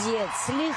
Молодец.